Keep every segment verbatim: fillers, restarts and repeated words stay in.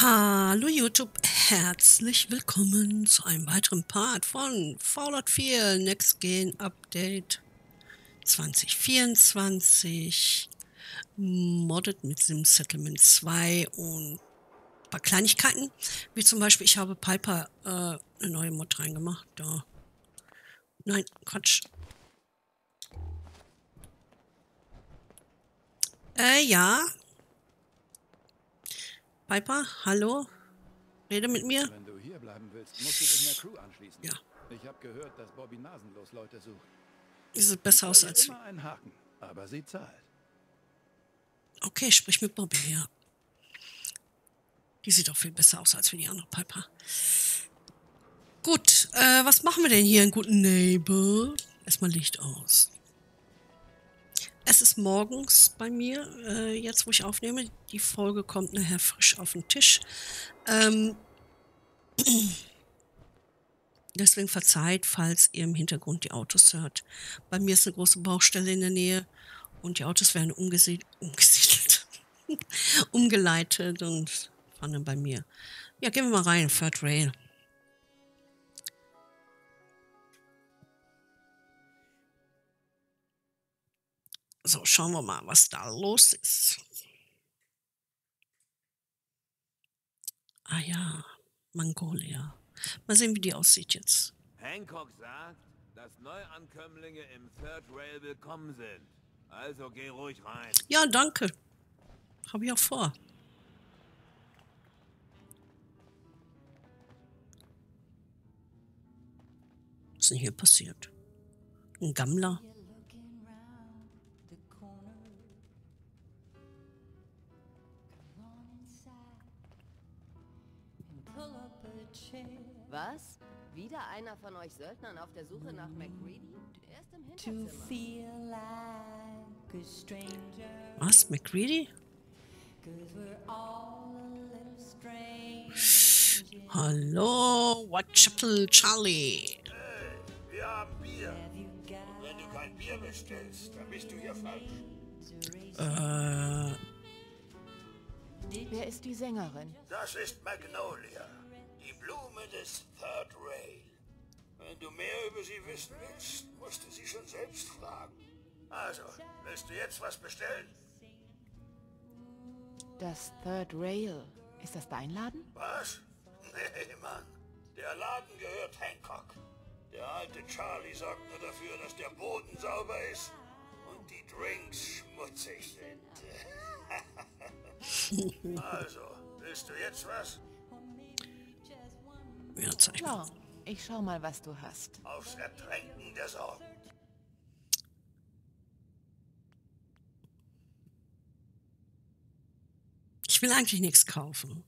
Hallo YouTube, herzlich willkommen zu einem weiteren Part von Fallout vier Next Gen Update zwanzig vierundzwanzig, modded mit Sim Settlement zwei und ein paar Kleinigkeiten, wie zum Beispiel, ich habe Piper äh, eine neue Mod reingemacht, da, nein, Quatsch. Äh, ja. Piper, hallo? Rede mit mir? Wenn du hier bleiben willst, musst du dich in der Crew anschließen. Ja. Ich habe gehört, dass Bobby nasenlos Leute sucht. Die sieht besser aus als ich. Immer einen Haken, aber sie zahlt. Okay, sprich mit Bobby, ja. Die sieht auch viel besser aus als für die andere Piper. Gut, äh, was machen wir denn hier in Good Neighbor? Erstmal Licht aus. Es ist morgens bei mir, äh, jetzt wo ich aufnehme. Die Folge kommt nachher frisch auf den Tisch. Ähm, deswegen verzeiht, falls ihr im Hintergrund die Autos hört. Bei mir ist eine große Baustelle in der Nähe und die Autos werden umgesiedelt, umgesiedelt umgeleitet und fahren dann bei mir. Ja, gehen wir mal rein, Third Rail. So, schauen wir mal, was da los ist. Ah ja, Magnolia. Mal sehen, wie die aussieht jetzt. Hancock sagt, dass Neuankömmlinge im Third Rail willkommen sind. Also geh ruhig rein. Ja, danke. Hab ich auch vor. Was ist denn hier passiert? Ein Gammler? Was? Wieder einer von euch Söldnern auf der Suche nach MacCready? Er ist im Hinterzimmer. Was? MacCready? Hallo, Whitechapel Charlie. Hey, wir haben Bier. Und wenn du kein Bier bestellst, dann bist du hier falsch. Äh. Wer ist die Sängerin? Das ist Magnolia. Die Blume des Third Rail. Wenn du mehr über sie wissen willst, musst du sie schon selbst fragen. Also, willst du jetzt was bestellen? Das Third Rail. Ist das dein Laden? Was? Nee, Mann. Der Laden gehört Hancock. Der alte Charlie sorgt nur dafür, dass der Boden sauber ist und die Drinks schmutzig sind. Also, willst du jetzt was? Ja, klar. Ich schau mal, was du hast. Aufs Ertränken der Sorgen. Ich will eigentlich nichts kaufen.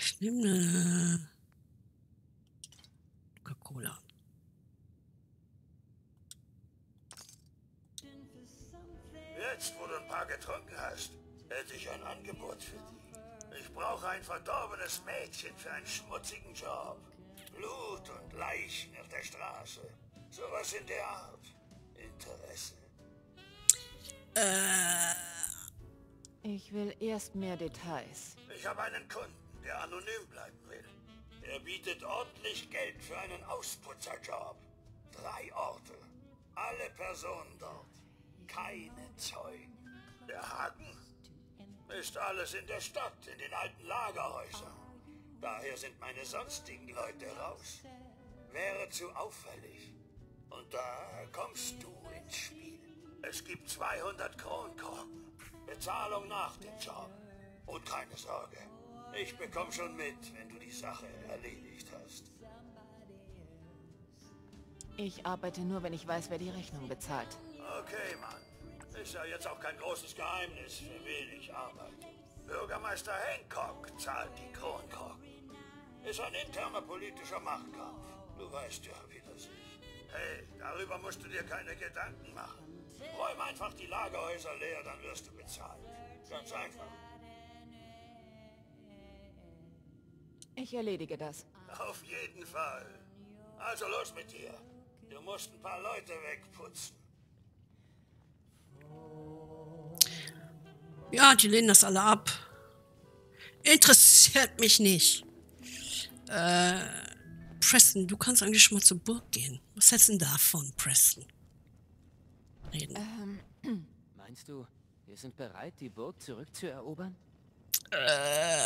Ich nehme eine Coca-Cola. Jetzt, wo du ein paar getrunken hast, hätte ich ein Angebot für dich. Ich brauche ein verdorbenes Mädchen für einen schmutzigen Job. Blut und Leichen auf der Straße. Sowas in der Art. Interesse. Äh. Ich will erst mehr Details. Ich habe einen Kunden, der anonym bleiben will. Er bietet ordentlich Geld für einen Ausputzerjob. Drei Orte. Alle Personen dort. Keine Zeugen. Der Haken? Ist alles in der Stadt, in den alten Lagerhäusern. Daher sind meine sonstigen Leute raus. Wäre zu auffällig. Und da kommst du ins Spiel. Es gibt zweihundert Kronkorken. Bezahlung nach dem Job. Und keine Sorge. Ich bekomme schon mit, wenn du die Sache erledigt hast. Ich arbeite nur, wenn ich weiß, wer die Rechnung bezahlt. Okay, Mann. Ist ja jetzt auch kein großes Geheimnis, für wenig Arbeit. Bürgermeister Hancock zahlt die Kronkorken. Ist ein interner politischer Machtkampf. Du weißt ja, wie das ist. Hey, darüber musst du dir keine Gedanken machen. Räum einfach die Lagerhäuser leer, dann wirst du bezahlt. Ganz einfach. Ich erledige das. Auf jeden Fall. Also los mit dir. Du musst ein paar Leute wegputzen. Ja, die lehnen das alle ab. Interessiert mich nicht. Äh, Preston, du kannst eigentlich schon mal zur Burg gehen. Was hältst du denn davon, Preston? Reden. Ähm, meinst du, wir sind bereit, die Burg zurückzuerobern? Äh.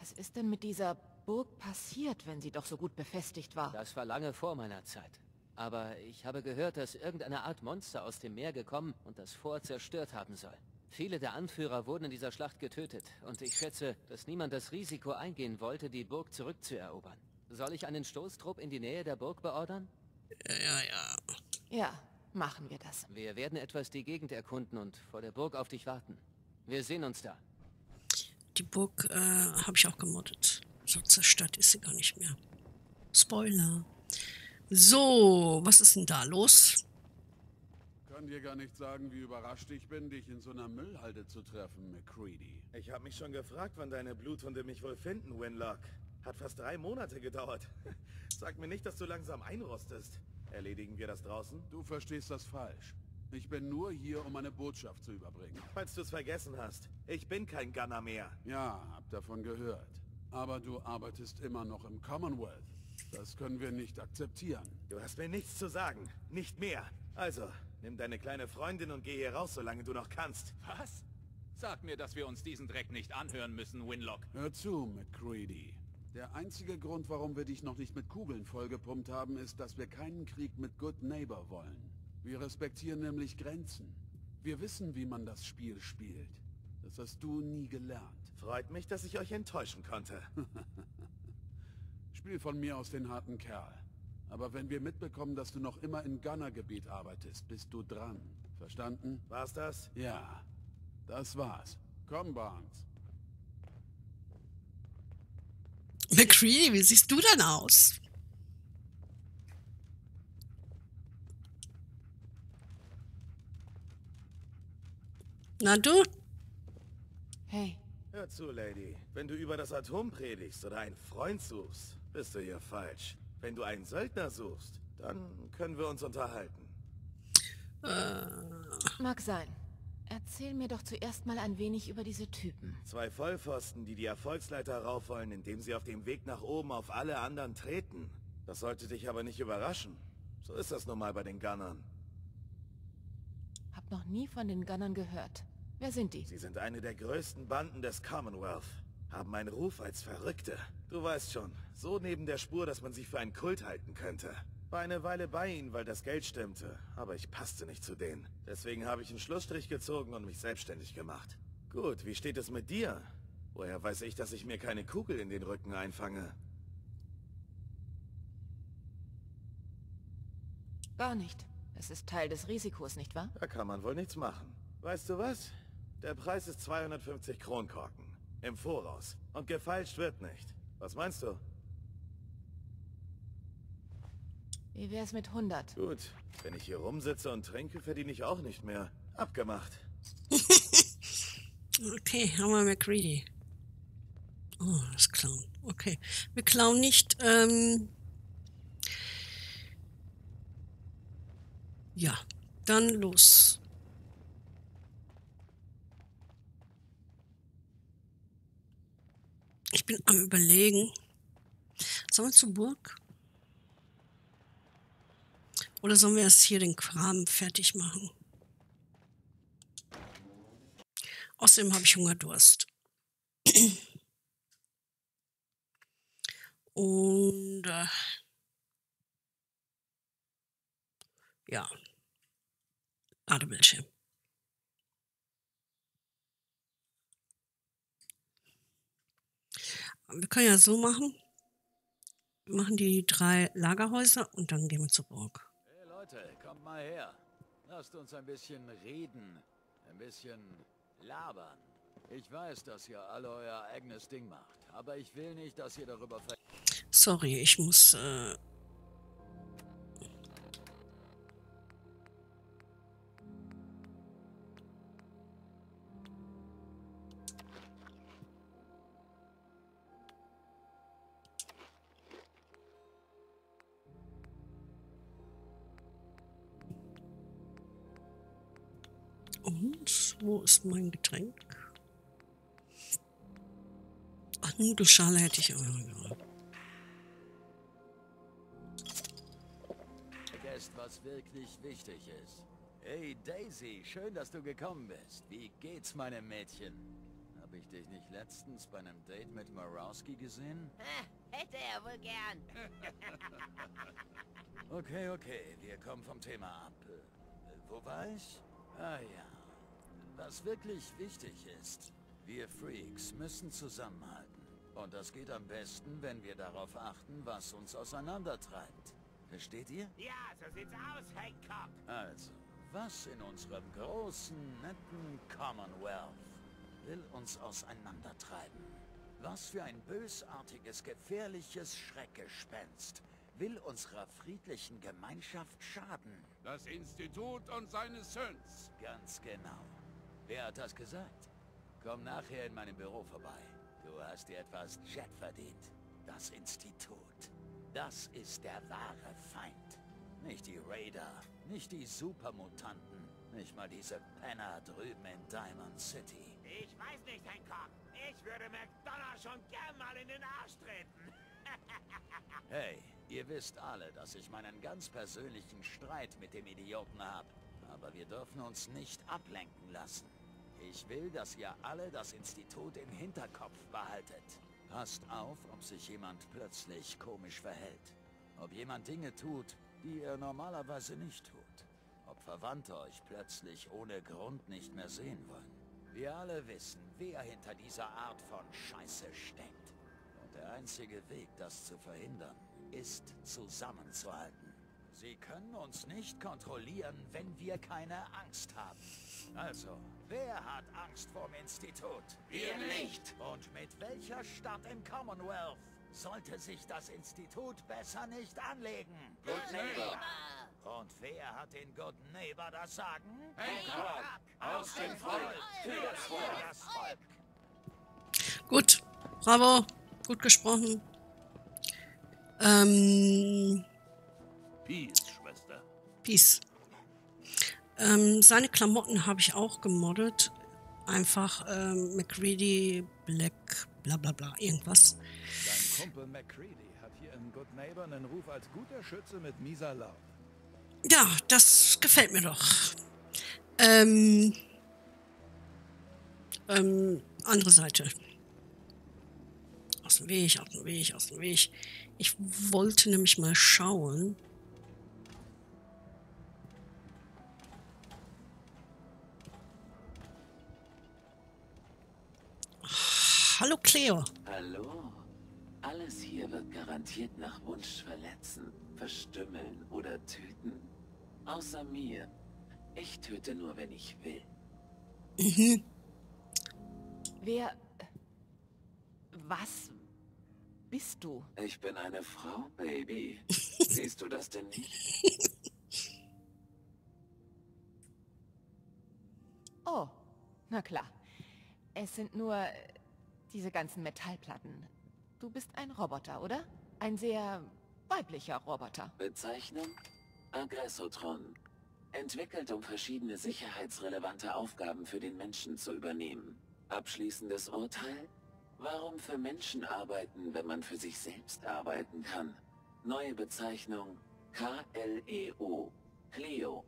Was ist denn mit dieser Burg passiert, wenn sie doch so gut befestigt war? Das war lange vor meiner Zeit. Aber ich habe gehört, dass irgendeine Art Monster aus dem Meer gekommen und das Fort zerstört haben soll. Viele der Anführer wurden in dieser Schlacht getötet und ich schätze, dass niemand das Risiko eingehen wollte, die Burg zurückzuerobern. Soll ich einen Stoßtrupp in die Nähe der Burg beordern? Ja, ja, ja. Ja, machen wir das. Wir werden etwas die Gegend erkunden und vor der Burg auf dich warten. Wir sehen uns da. Die Burg äh, habe ich auch gemoddet. So zerstört ist sie gar nicht mehr. Spoiler. So, was ist denn da los? Ich kann dir gar nicht sagen, wie überrascht ich bin, dich in so einer Müllhalde zu treffen, MacCready. Ich habe mich schon gefragt, wann deine Bluthunde mich wohl finden, Winlock. Hat fast drei Monate gedauert. Sag mir nicht, dass du langsam einrostest. Erledigen wir das draußen? Du verstehst das falsch. Ich bin nur hier, um eine Botschaft zu überbringen. Falls du es vergessen hast, ich bin kein Gunner mehr. Ja, hab davon gehört. Aber du arbeitest immer noch im Commonwealth. Das können wir nicht akzeptieren. Du hast mir nichts zu sagen. Nicht mehr. Also... nimm deine kleine Freundin und geh hier raus, solange du noch kannst. Was? Sag mir, dass wir uns diesen Dreck nicht anhören müssen, Winlock. Hör zu, MacCready. Der einzige Grund, warum wir dich noch nicht mit Kugeln vollgepumpt haben, ist, dass wir keinen Krieg mit Good Neighbor wollen. Wir respektieren nämlich Grenzen. Wir wissen, wie man das Spiel spielt. Das hast du nie gelernt. Freut mich, dass ich euch enttäuschen konnte. Spiel von mir aus den harten Kerl. Aber wenn wir mitbekommen, dass du noch immer im Gunner-Gebiet arbeitest, bist du dran. Verstanden? War's das? Ja, das war's. Komm, Barnes. MacCready, wie siehst du denn aus? Na du? Hey. Hör zu, Lady. Wenn du über das Atom predigst oder einen Freund suchst, bist du hier falsch. Wenn du einen Söldner suchst, dann können wir uns unterhalten. Äh. Mag sein. Erzähl mir doch zuerst mal ein wenig über diese Typen. Zwei Vollpfosten, die die Erfolgsleiter rauf wollen, indem sie auf dem Weg nach oben auf alle anderen treten. Das sollte dich aber nicht überraschen. So ist das nun mal bei den Gunnern. Hab noch nie von den Gunnern gehört. Wer sind die? Sie sind eine der größten Banden des Commonwealth. Haben einen Ruf als Verrückte. Du weißt schon, so neben der Spur, dass man sie für einen Kult halten könnte. War eine Weile bei ihnen, weil das Geld stimmte, aber ich passte nicht zu denen. Deswegen habe ich einen Schlussstrich gezogen und mich selbstständig gemacht. Gut, wie steht es mit dir? Woher weiß ich, dass ich mir keine Kugel in den Rücken einfange? Gar nicht. Es ist Teil des Risikos, nicht wahr? Da kann man wohl nichts machen. Weißt du was? Der Preis ist zweihundertfünfzig Kronkorken. Im Voraus. Und gefeilscht wird nicht. Was meinst du? Wie wär's mit hundert? Gut. Wenn ich hier rumsitze und trinke, verdiene ich auch nicht mehr. Abgemacht. Okay, haben wir MacCready. Oh, das Clown. Okay. Wir klauen nicht, ähm... ja, dann los. Ich bin am Überlegen. Sollen wir zur Burg? Oder sollen wir erst hier den Kram fertig machen? Außerdem habe ich Hungerdurst. Und äh, ja. Ladebildschirm. Wir können ja so machen. Wir machen die drei Lagerhäuser und dann gehen wir zur Burg. Hey Leute, kommt mal her. Lasst uns ein bisschen reden. Ein bisschen labern. Ich weiß, dass ihr alle euer eigenes Ding macht. Aber ich will nicht, dass ihr darüber ver... Sorry, ich muss... Äh Und? Wo ist mein Getränk? Ach, Nudelschale hätte ich auch noch. Vergesst, was wirklich wichtig ist. Hey Daisy, schön, dass du gekommen bist. Wie geht's, meine Mädchen? Hab ich dich nicht letztens bei einem Date mit Morowski gesehen? Hätte er wohl gern. Okay, okay, wir kommen vom Thema ab. Wo war ich? Ah ja. Was wirklich wichtig ist, wir Freaks müssen zusammenhalten. Und das geht am besten, wenn wir darauf achten, was uns auseinandertreibt. Versteht ihr? Ja, so sieht's aus, Hancock. Also, was in unserem großen, netten Commonwealth will uns auseinandertreiben? Was für ein bösartiges, gefährliches Schreckgespenst will unserer friedlichen Gemeinschaft schaden? Das Institut und seine Söhns. Ganz genau. Wer hat das gesagt? Komm nachher in meinem Büro vorbei. Du hast dir etwas Jet verdient. Das Institut. Das ist der wahre Feind. Nicht die Raider, nicht die Supermutanten, nicht mal diese Penner drüben in Diamond City. Ich weiß nicht, Hancock. Ich würde McDonnell schon gern mal in den Arsch treten. Hey, ihr wisst alle, dass ich meinen ganz persönlichen Streit mit dem Idioten habe. Aber wir dürfen uns nicht ablenken lassen. Ich will, dass ihr alle das Institut im Hinterkopf behaltet. Passt auf, ob sich jemand plötzlich komisch verhält. Ob jemand Dinge tut, die er normalerweise nicht tut. Ob Verwandte euch plötzlich ohne Grund nicht mehr sehen wollen. Wir alle wissen, wer hinter dieser Art von Scheiße steckt. Und der einzige Weg, das zu verhindern, ist zusammenzuhalten. Sie können uns nicht kontrollieren, wenn wir keine Angst haben. Also, wer hat Angst vorm Institut? Wir nicht! Und mit welcher Stadt im Commonwealth sollte sich das Institut besser nicht anlegen? Good Neighbor! Und wer hat den Good Neighbor das Sagen? Hancock! Aus dem Volk! Für das Volk! Das Volk! Gut, bravo! Gut gesprochen. Ähm... Peace, Schwester. Peace. Ähm, seine Klamotten habe ich auch gemoddet. Einfach ähm, MacCready, Black, bla bla bla, irgendwas. Dein Kumpel MacCready hat hier in Good Neighbor einen Ruf als guter Schütze mit mieser Laune. Ja, das gefällt mir doch. Ähm, ähm, andere Seite. Aus dem Weg, aus dem Weg, aus dem Weg. Ich wollte nämlich mal schauen. Hallo Cleo. Hallo. Alles hier wird garantiert nach Wunsch verletzen, verstümmeln oder töten. Außer mir. Ich töte nur, wenn ich will. Mhm. Wer... Was bist du? Ich bin eine Frau, Baby. Siehst du das denn nicht? Oh, na klar. Es sind nur... diese ganzen Metallplatten. Du bist ein Roboter, oder? Ein sehr weiblicher Roboter. Bezeichnung? Aggressotron. Entwickelt, um verschiedene sicherheitsrelevante Aufgaben für den Menschen zu übernehmen. Abschließendes Urteil? Warum für Menschen arbeiten, wenn man für sich selbst arbeiten kann? Neue Bezeichnung? K L E O. Cleo.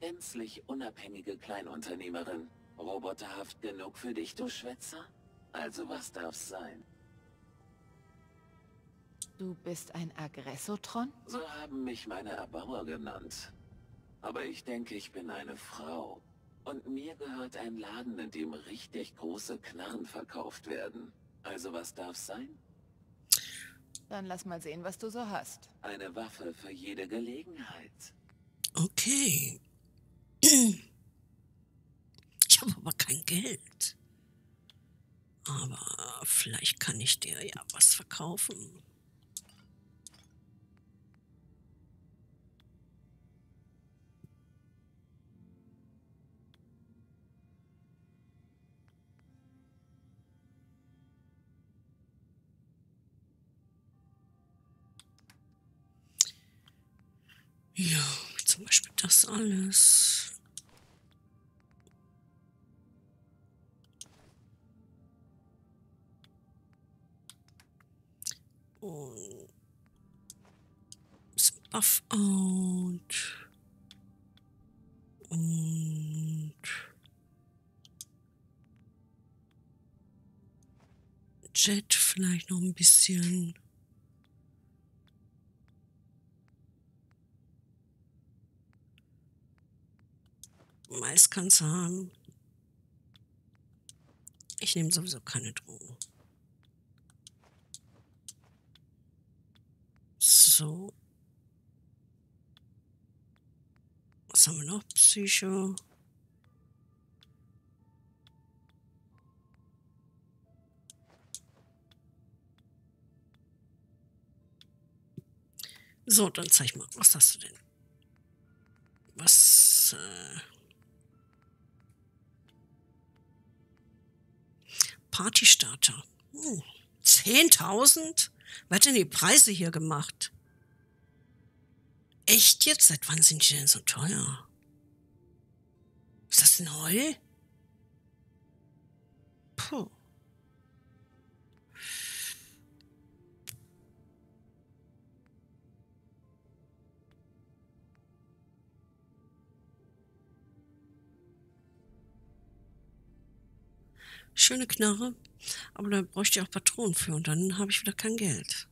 Gänzlich unabhängige Kleinunternehmerin. Roboterhaft genug für dich, du Schwätzer? Also was darf's sein? Du bist ein Aggressotron? So haben mich meine Erbauer genannt. Aber ich denke, ich bin eine Frau. Und mir gehört ein Laden, in dem richtig große Knarren verkauft werden. Also was darf's sein? Dann lass mal sehen, was du so hast. Eine Waffe für jede Gelegenheit. Okay. Ich habe aber kein Geld. Aber vielleicht kann ich dir ja was verkaufen. Ja, zum Beispiel das alles. Und Stuff out. Und Jet vielleicht noch ein bisschen. Mais kann's haben. Ich nehme sowieso keine Drogen. So. Was haben wir noch? Psycho. So, dann zeig mal, was hast du denn? Was, äh... Partystarter. Hm. zehntausend? Wer hat denn die Preise hier gemacht? Echt jetzt? Seit wann sind die denn so teuer? Ist das ein Heu? Puh. Schöne Knarre, aber da bräuchte ich auch Patronen für und dann habe ich wieder kein Geld.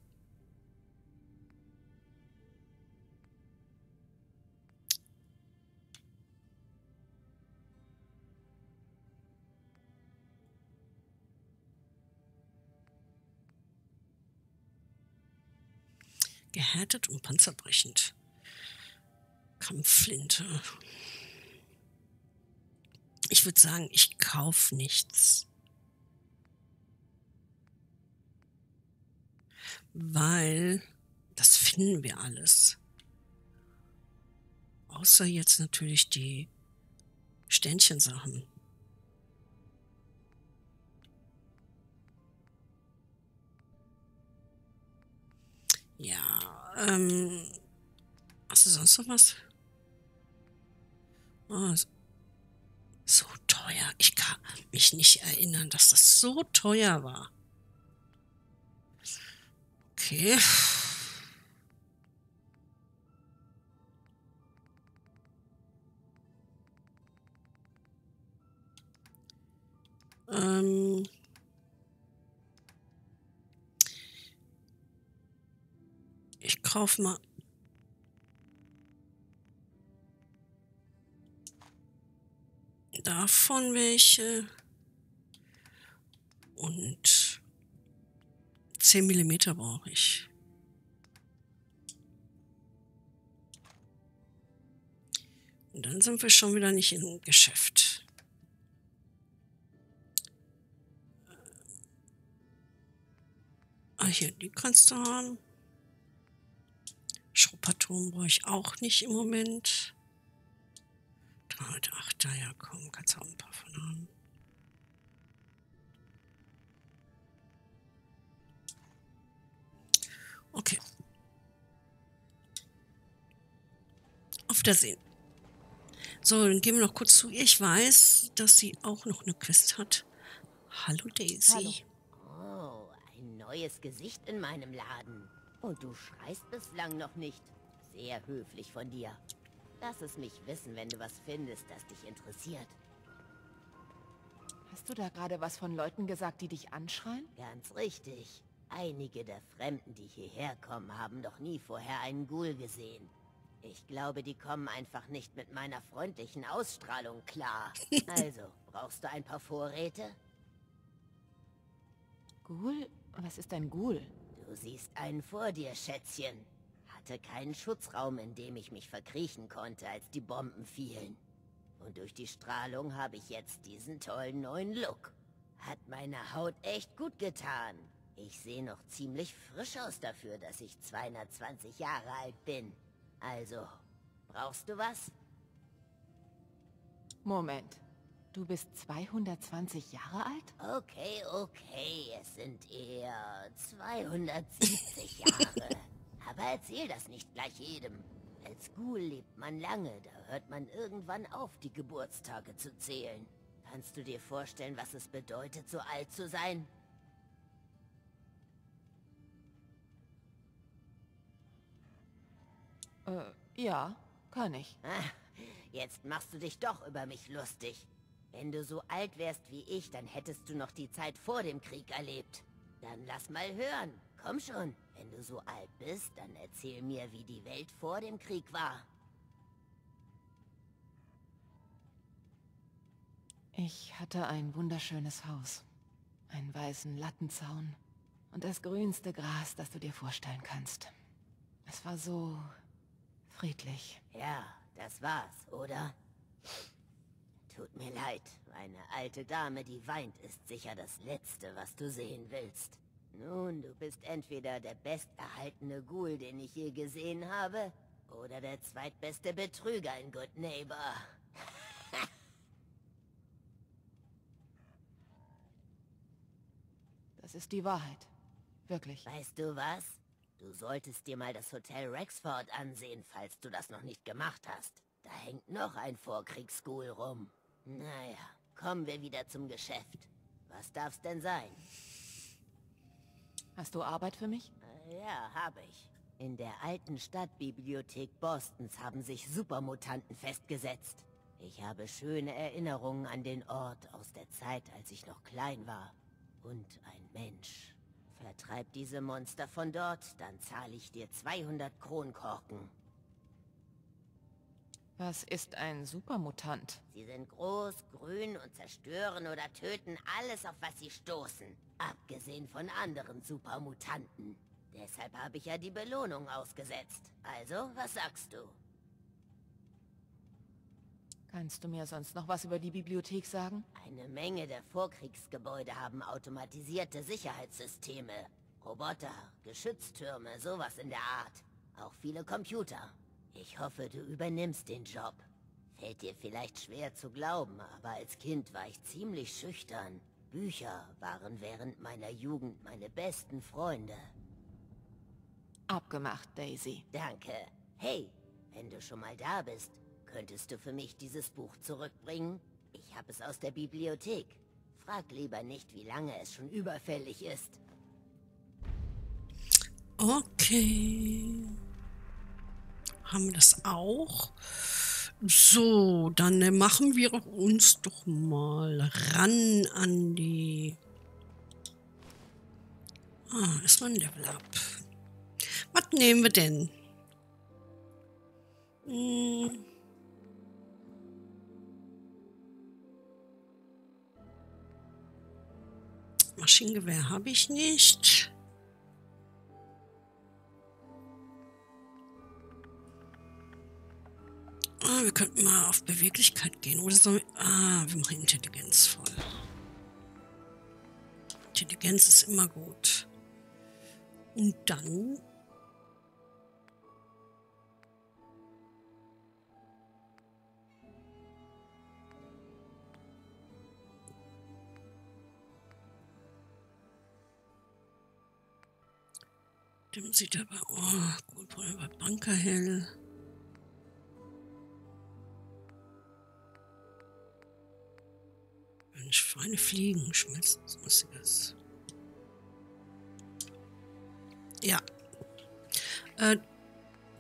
Gehärtet und panzerbrechend. Kampfflinte. Ich würde sagen, ich kaufe nichts. Weil das finden wir alles. Außer jetzt natürlich die Ständchensachen. Ja, ähm... hast du sonst noch was? Oh, so teuer. Ich kann mich nicht erinnern, dass das so teuer war. Okay. Ähm... Ich kauf mal. Davon welche. Und zehn Millimeter brauche ich. Und dann sind wir schon wieder nicht im Geschäft. Ah, hier, die kannst du haben. Schrupperton brauche ich auch nicht im Moment. dreihundertachter, ja komm, kannst du auch ein paar von haben. Okay. Auf Wiedersehen. So, dann gehen wir noch kurz zu ihr. Ich weiß, dass sie auch noch eine Quest hat. Hallo Daisy. Hallo. Oh, ein neues Gesicht in meinem Laden. Und du schreist bislang noch nicht. Sehr höflich von dir. Lass es mich wissen, wenn du was findest, das dich interessiert. Hast du da gerade was von Leuten gesagt, die dich anschreien? Ganz richtig. Einige der Fremden, die hierher kommen, haben noch nie vorher einen Ghul gesehen. Ich glaube, die kommen einfach nicht mit meiner freundlichen Ausstrahlung klar. Also, brauchst du ein paar Vorräte? Ghul? Was ist ein Ghul? Du siehst einen vor dir, Schätzchen. Hatte keinen Schutzraum, in dem ich mich verkriechen konnte, als die Bomben fielen. Und durch die Strahlung habe ich jetzt diesen tollen neuen Look. Hat meine Haut echt gut getan. Ich sehe noch ziemlich frisch aus dafür, dass ich zweihundertzwanzig Jahre alt bin. Also, brauchst du was? Moment. Du bist zweihundertzwanzig Jahre alt? Okay, okay, es sind eher zweihundertsiebzig Jahre. Aber erzähl das nicht gleich jedem. Als Ghul lebt man lange, da hört man irgendwann auf, die Geburtstage zu zählen. Kannst du dir vorstellen, was es bedeutet, so alt zu sein? Äh, ja, kann ich. Jetzt machst du dich doch über mich lustig. Wenn du so alt wärst wie ich, dann hättest du noch die Zeit vor dem Krieg erlebt. Dann lass mal hören. Komm schon. Wenn du so alt bist, dann erzähl mir, wie die Welt vor dem Krieg war. Ich hatte ein wunderschönes Haus. Einen weißen Lattenzaun und das grünste Gras, das du dir vorstellen kannst. Es war so friedlich. Ja, das war's, oder? Tut mir leid, eine alte Dame, die weint, ist sicher das Letzte, was du sehen willst. Nun, du bist entweder der besterhaltene Ghul, den ich je gesehen habe, oder der zweitbeste Betrüger in Good Neighbor. Das ist die Wahrheit. Wirklich. Weißt du was? Du solltest dir mal das Hotel Rexford ansehen, falls du das noch nicht gemacht hast. Da hängt noch ein Vorkriegs-Ghul rum. Naja, kommen wir wieder zum Geschäft. Was darf's denn sein? Hast du Arbeit für mich? Ja, habe ich. In der alten Stadtbibliothek Bostons haben sich Supermutanten festgesetzt. Ich habe schöne Erinnerungen an den Ort aus der Zeit, als ich noch klein war. Und ein Mensch. Vertreib diese Monster von dort, dann zahle ich dir zweihundert Kronkorken. Was ist ein Supermutant? Sie sind groß, grün und zerstören oder töten alles, auf was sie stoßen. Abgesehen von anderen Supermutanten. Deshalb habe ich ja die Belohnung ausgesetzt. Also, was sagst du? Kannst du mir sonst noch was über die Bibliothek sagen? Eine Menge der Vorkriegsgebäude haben automatisierte Sicherheitssysteme. Roboter, Geschütztürme, sowas in der Art. Auch viele Computer. Ich hoffe, du übernimmst den Job. Fällt dir vielleicht schwer zu glauben, aber als Kind war ich ziemlich schüchtern. Bücher waren während meiner Jugend meine besten Freunde. Abgemacht, Daisy. Danke. Hey, wenn du schon mal da bist, könntest du für mich dieses Buch zurückbringen? Ich habe es aus der Bibliothek. Frag lieber nicht, wie lange es schon überfällig ist. Okay. Haben wir das auch? So, dann machen wir uns doch mal ran an die... Ah, erstmal ein Level Up. Was nehmen wir denn? Hm. Maschinengewehr habe ich nicht. Ah, wir könnten mal auf Beweglichkeit gehen. Oder sollen wir... Ah, wir machen Intelligenz voll. Intelligenz ist immer gut. Und dann... Dem sieht aber... Oh, gut, wollen wir Banker hell... Schweine fliegen, schmilzt sonstiges. Ja. Äh,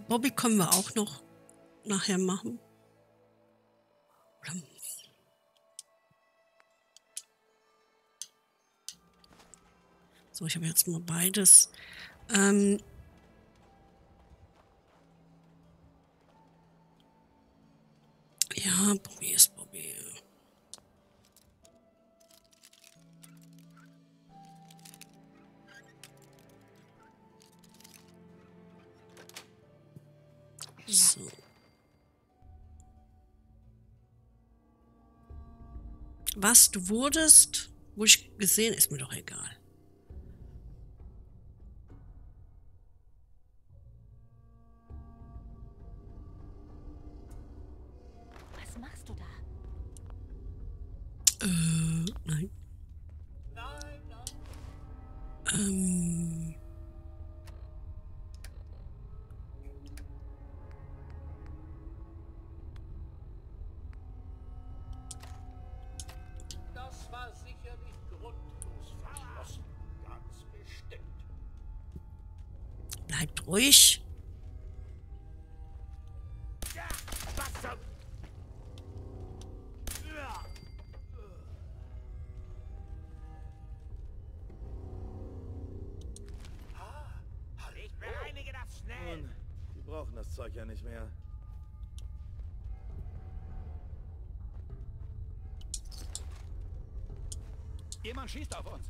Bobby können wir auch noch nachher machen. So, ich habe jetzt mal beides. Ähm, ja, Bobby ist Bobby. So. Was du wurdest, wo ich gesehen, ist mir doch egal. Was machst du da? Äh, nein. Nein, nein. Ähm... Ruhig. das Zeug ja nicht mehr. Jemand schießt auf uns.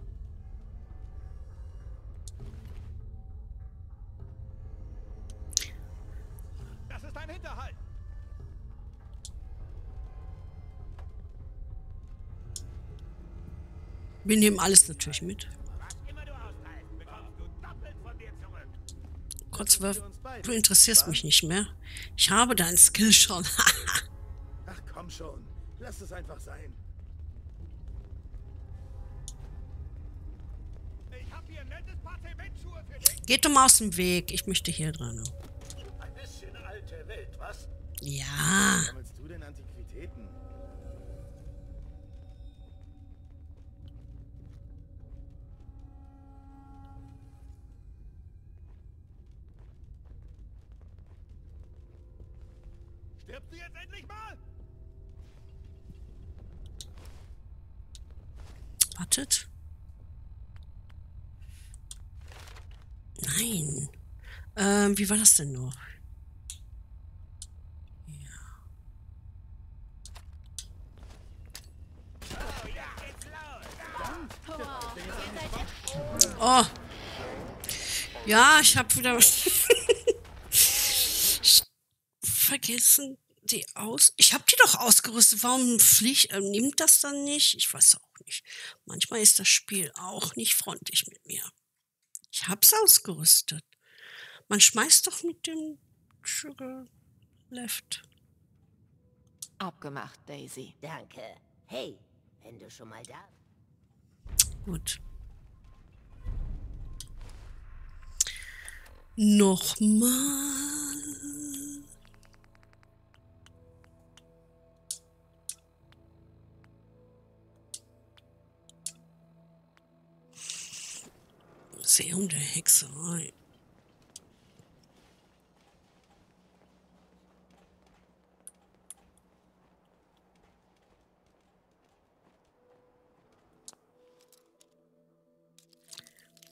Das ist ein Hinterhalt. Wir nehmen alles natürlich mit. Kotzwerf, du interessierst mich nicht mehr. Ich habe deinen Skill schon. Ach komm schon, lass es einfach sein. Geht doch mal aus dem Weg. Ich möchte hier dran. Ein bisschen alte Welt, was? Ja. Was sammelst du denn Antiquitäten? Stirbt sie jetzt endlich mal? Wartet. Nein. Ähm, wie war das denn noch? Ja. Oh. Ja, ich hab wieder vergessen, die aus... Ich hab die doch ausgerüstet. Warum fliegt... Äh, nimmt das dann nicht? Ich weiß auch nicht. Manchmal ist das Spiel auch nicht freundlich mit mir. Ich hab's ausgerüstet. Man schmeißt doch mit dem Sugar Left. Abgemacht, Daisy. Danke. Hey, wenn du schon mal da. Gut. Nochmal. Museum der Hexerei.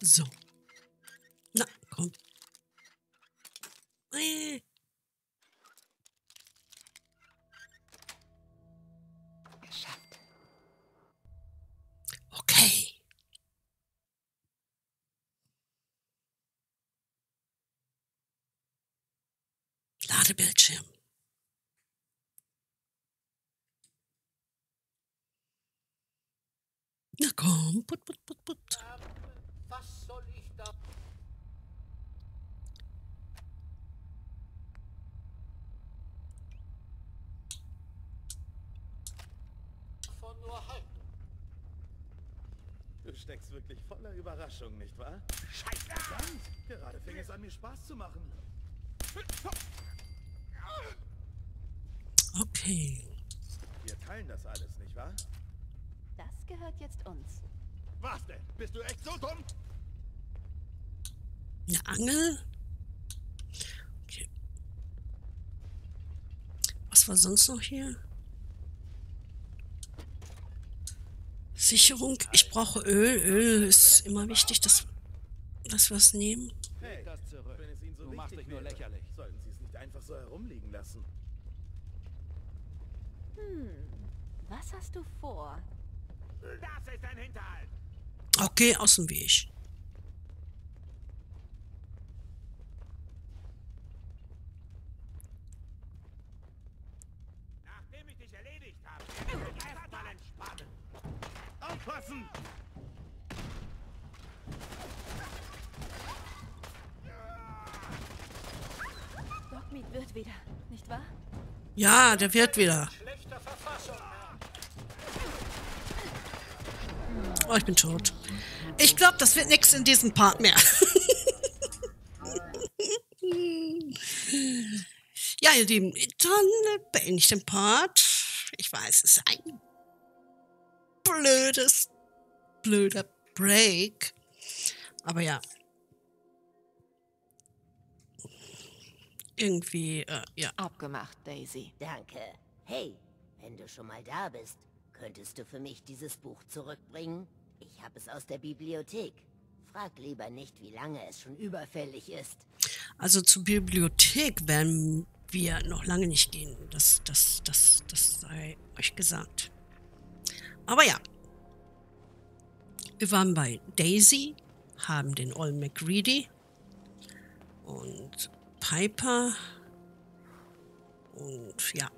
So. Na, komm. Äh. Bildschirm. Na komm, put, put, put, put. Was soll ich da? Von nur halten. Du steckst wirklich voller Überraschung, nicht wahr? Scheiße! Und gerade fing es an, mir Spaß zu machen. Okay. Wir teilen das alles, nicht wahr? Das gehört jetzt uns. Was denn? Bist du echt so dumm? Eine Angel? Okay. Was war sonst noch hier? Sicherung. Ich brauche Öl. Öl ist immer wichtig, dass, dass wir es nehmen. Hey, das zurück. Wenn es Ihnen so wichtig wäre, nur lächerlich. Sollten Sie es nicht einfach so herumliegen lassen. Hm, was hast du vor? Das ist ein Hinterhalt. Okay, aus dem Weg. Nachdem ich dich erledigt habe, werde ich erstmal entspannen. Aufpassen! Dogmeat wird wieder, nicht wahr? Ja, der wird wieder. Oh, ich bin tot. Ich glaube, das wird nichts in diesem Part mehr. Ja, ihr Lieben, dann beende ich den Part. Ich weiß, es ist ein blödes, blöder Break. Aber ja. Irgendwie, äh, ja. Abgemacht, Daisy. Danke. Hey, wenn du schon mal da bist, könntest du für mich dieses Buch zurückbringen? Ich habe es aus der Bibliothek. Frag lieber nicht, wie lange es schon überfällig ist. Also zur Bibliothek werden wir noch lange nicht gehen. Das, das, das, das sei euch gesagt. Aber ja. Wir waren bei Daisy, haben den Old MacCready und Piper und ja.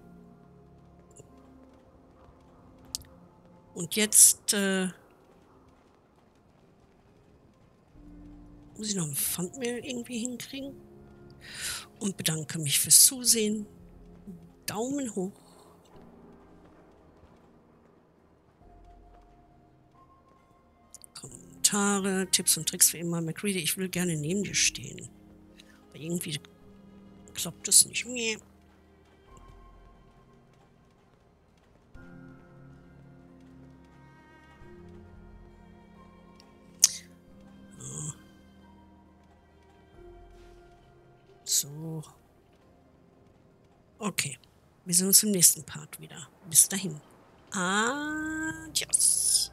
Und jetzt äh, muss ich noch ein Thumbnail irgendwie hinkriegen und bedanke mich fürs Zusehen. Daumen hoch. Kommentare, Tipps und Tricks wie immer. MacCready, ich will gerne neben dir stehen. Aber irgendwie klappt das nicht mehr. So. Okay. Wir sehen uns im nächsten Part wieder. Bis dahin. Adios.